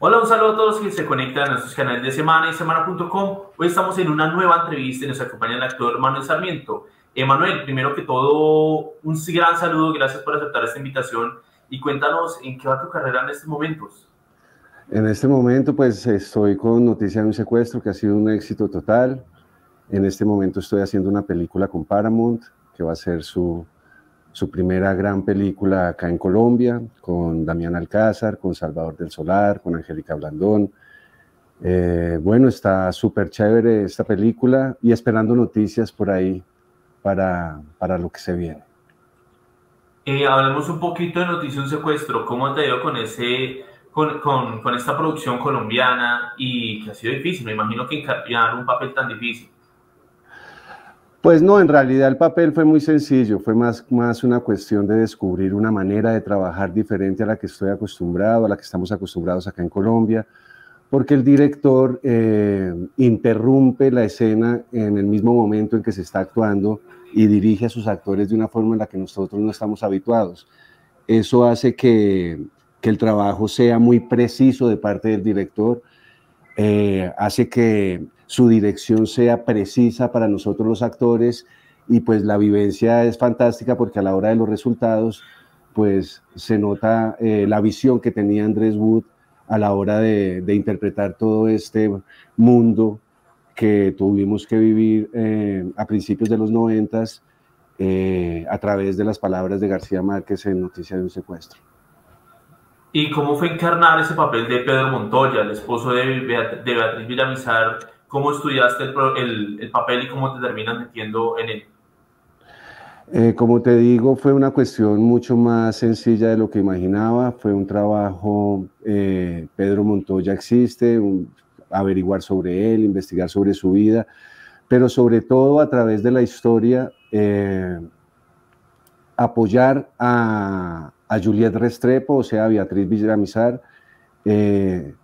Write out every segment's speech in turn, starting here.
Hola, un saludo a todos que se conectan a nuestros canales de Semana y semana.com. Hoy estamos en una nueva entrevista y nos acompaña el actor Manuel Sarmiento. Manuel, primero que todo, un gran saludo, gracias por aceptar esta invitación y cuéntanos en qué va tu carrera en estos momentos. En este momento pues estoy con Noticia de un Secuestro, que ha sido un éxito total. En este momento estoy haciendo una película con Paramount, que va a ser su primera gran película acá en Colombia, con Damián Alcázar, con Salvador del Solar, con Angélica Blandón. Bueno, está súper chévere esta película y esperando noticias por ahí para lo que se viene. Hablemos un poquito de Noticia de un Secuestro. ¿Cómo te ha ido con esta producción colombiana? Y que ha sido difícil, me imagino que encarnar un papel tan difícil. Pues no, en realidad el papel fue muy sencillo, fue más una cuestión de descubrir una manera de trabajar diferente a la que estoy acostumbrado, a la que estamos acostumbrados acá en Colombia, porque el director interrumpe la escena en el mismo momento en que se está actuando y dirige a sus actores de una forma en la que nosotros no estamos habituados. Eso hace que el trabajo sea muy preciso de parte del director, hace que su dirección sea precisa para nosotros los actores y pues la vivencia es fantástica porque a la hora de los resultados pues se nota la visión que tenía Andrés Wood a la hora de interpretar todo este mundo que tuvimos que vivir a principios de los 90s a través de las palabras de García Márquez en Noticia de un Secuestro. ¿Y cómo fue encarnar ese papel de Pedro Montoya, el esposo de Beatriz Villamizar? ¿Cómo estudiaste el papel y cómo te terminas metiendo en él? Como te digo, fue una cuestión mucho más sencilla de lo que imaginaba. Fue un trabajo, Pedro Montoya existe, averiguar sobre él, investigar sobre su vida, pero sobre todo a través de la historia, apoyar a Juliette Restrepo, o sea, a Beatriz Villamizar.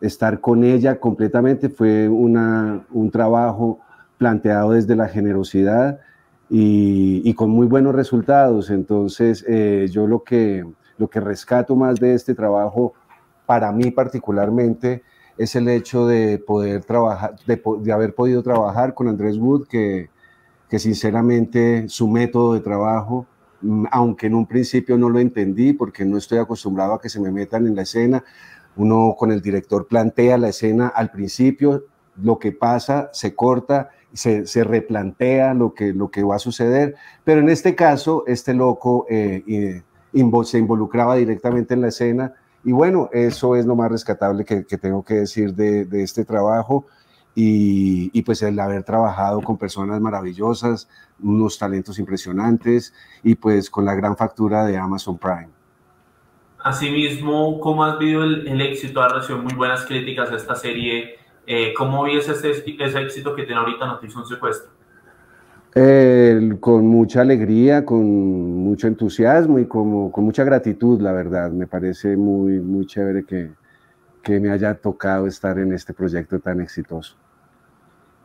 Estar con ella completamente fue un trabajo planteado desde la generosidad y con muy buenos resultados. Entonces yo lo que rescato más de este trabajo para mí particularmente es el hecho de poder trabajar, de haber podido trabajar con Andrés Wood, que sinceramente su método de trabajo, aunque en un principio no lo entendí porque no estoy acostumbrado a que se me metan en la escena. Uno con el director plantea la escena al principio, lo que pasa, se corta, se replantea lo que va a suceder, pero en este caso, este loco se involucraba directamente en la escena y bueno, eso es lo más rescatable que tengo que decir de este trabajo y pues el haber trabajado con personas maravillosas, unos talentos impresionantes y pues con la gran factura de Amazon Prime. Asimismo, ¿cómo has vivido el éxito? Has recibido muy buenas críticas a esta serie. ¿Cómo vives ese éxito que tiene ahorita Noticia de un Secuestro? Con mucha alegría, con mucho entusiasmo y con mucha gratitud, la verdad. Me parece muy chévere que me haya tocado estar en este proyecto tan exitoso.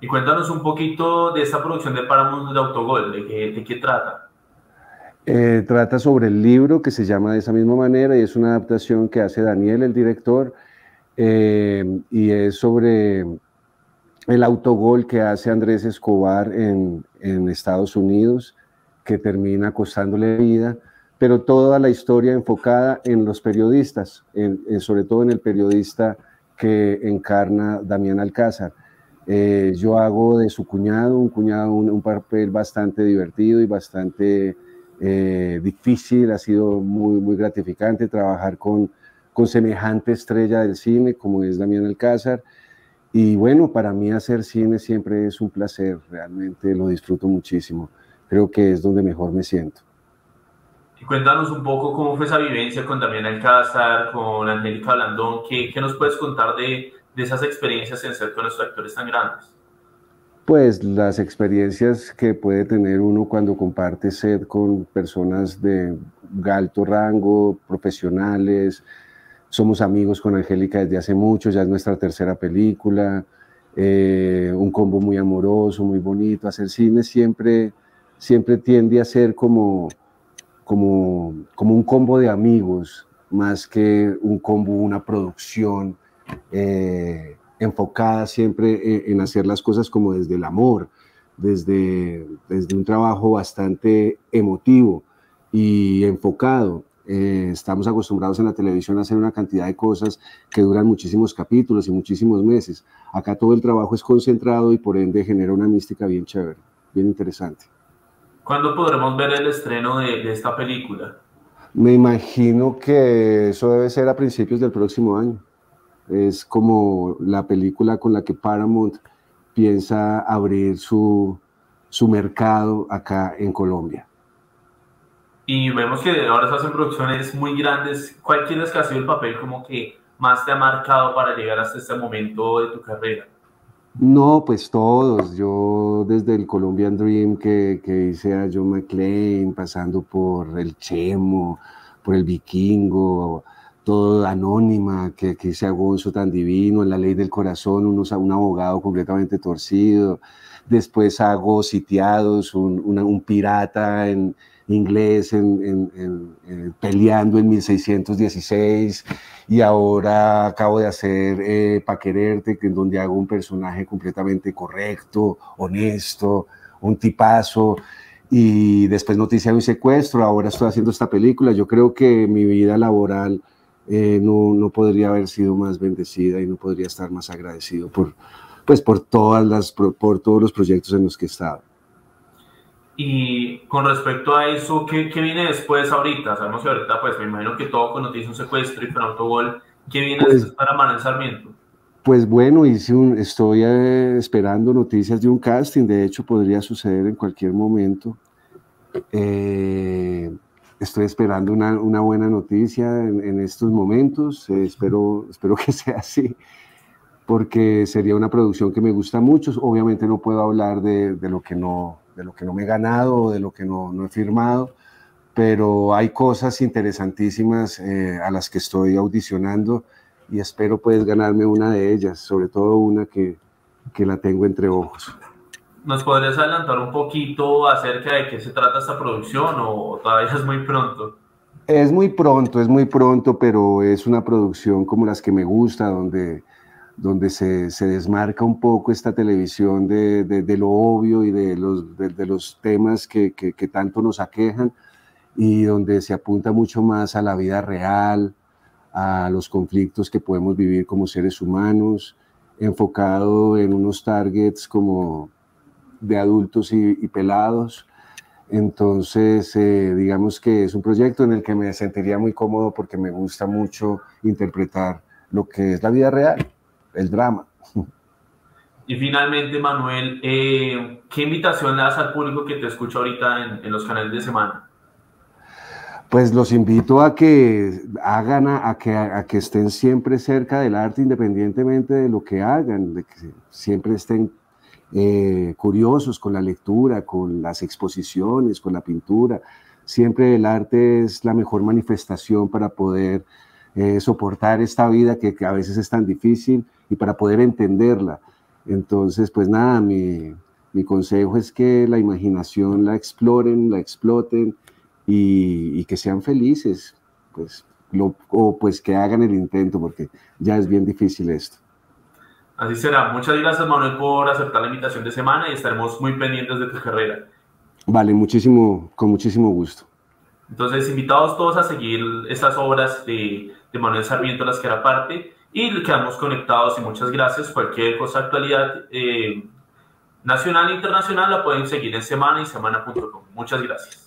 Y cuéntanos un poquito de esta producción de Paramount de Autogol, ¿de qué trata? Trata sobre el libro que se llama de esa misma manera y es una adaptación que hace Daniel, el director, y es sobre el autogol que hace Andrés Escobar en Estados Unidos, que termina costándole vida, pero toda la historia enfocada en los periodistas, sobre todo en el periodista que encarna Damián Alcázar. Yo hago de su cuñado, un papel bastante divertido y bastante difícil. Ha sido muy gratificante trabajar con semejante estrella del cine como es Damián Alcázar y bueno, para mí hacer cine siempre es un placer, realmente lo disfruto muchísimo, creo que es donde mejor me siento. Y cuéntanos un poco cómo fue esa vivencia con Damián Alcázar, con Angélica Blandón. ¿Qué nos puedes contar de esas experiencias en ser con estos actores tan grandes? Pues las experiencias que puede tener uno cuando comparte set con personas de alto rango, profesionales. Somos amigos con Angélica desde hace mucho, ya es nuestra tercera película, un combo muy amoroso, muy bonito. Hacer cine siempre tiende a ser como un combo de amigos, más que una producción enfocada siempre en hacer las cosas como desde el amor, desde un trabajo bastante emotivo y enfocado. Estamos acostumbrados en la televisión a hacer una cantidad de cosas que duran muchísimos capítulos y muchísimos meses. Acá todo el trabajo es concentrado y por ende genera una mística bien chévere, bien interesante. ¿Cuándo podremos ver el estreno de esta película? Me imagino que eso debe ser a principios del próximo año. Es como la película con la que Paramount piensa abrir su mercado acá en Colombia. Y vemos que ahora se hacen producciones muy grandes. ¿Cuál crees que ha sido el papel como que más te ha marcado para llegar hasta este momento de tu carrera? No, pues todos. Yo desde el Colombian Dream que hice a John McLean, pasando por el Chemo, por el Vikingo, todo Anónima, que hice a Gonzo tan divino, en la Ley del Corazón, un abogado completamente torcido. Después hago Sitiados, un pirata en inglés peleando en 1616, y ahora acabo de hacer Pa' Quererte, en donde hago un personaje completamente correcto, honesto, un tipazo, y después Noticia de un Secuestro. Ahora estoy haciendo esta película. yo creo que mi vida laboral no podría haber sido más bendecida y no podría estar más agradecido por todos los proyectos en los que he estado. Y con respecto a eso, ¿qué viene después ahorita? Sabemos que ahorita, pues me imagino que todo con Noticia de un Secuestro y con Autogol. ¿Qué viene después para Manuel Sarmiento? Pues bueno, estoy esperando noticias de un casting. De hecho, podría suceder en cualquier momento. Estoy esperando una buena noticia en estos momentos. Espero que sea así, porque sería una producción que me gusta mucho. Obviamente no puedo hablar de lo que no me he ganado o de lo que no he firmado, pero hay cosas interesantísimas a las que estoy audicionando y espero pues ganarme una de ellas, sobre todo una que la tengo entre ojos. ¿Nos podrías adelantar un poquito acerca de qué se trata esta producción o todavía es muy pronto? Es muy pronto, pero es una producción como las que me gusta, donde se desmarca un poco esta televisión de lo obvio y de los temas que tanto nos aquejan, y donde se apunta mucho más a la vida real, a los conflictos que podemos vivir como seres humanos, enfocado en unos targets como de adultos y pelados. Entonces, digamos que es un proyecto en el que me sentiría muy cómodo porque me gusta mucho interpretar lo que es la vida real, el drama. Y finalmente, Manuel, ¿qué invitación le das al público que te escucha ahorita en los canales de Semana? Pues los invito a que hagan, a que estén siempre cerca del arte, independientemente de lo que hagan, de que siempre estén curiosos con la lectura, con las exposiciones, con la pintura. Siempre el arte es la mejor manifestación para poder soportar esta vida que a veces es tan difícil y para poder entenderla. Entonces, pues nada, mi consejo es que la imaginación la exploren, la exploten y que sean felices, pues que hagan el intento, porque ya es bien difícil esto. Así será. Muchas gracias, Manuel, por aceptar la invitación de Semana y estaremos muy pendientes de tu carrera. Vale, con muchísimo gusto. Entonces, invitados todos a seguir estas obras de Manuel Sarmiento, las que era parte, y quedamos conectados. Y muchas gracias. Cualquier cosa de actualidad nacional e internacional la pueden seguir en Semana y semana.com. Muchas gracias.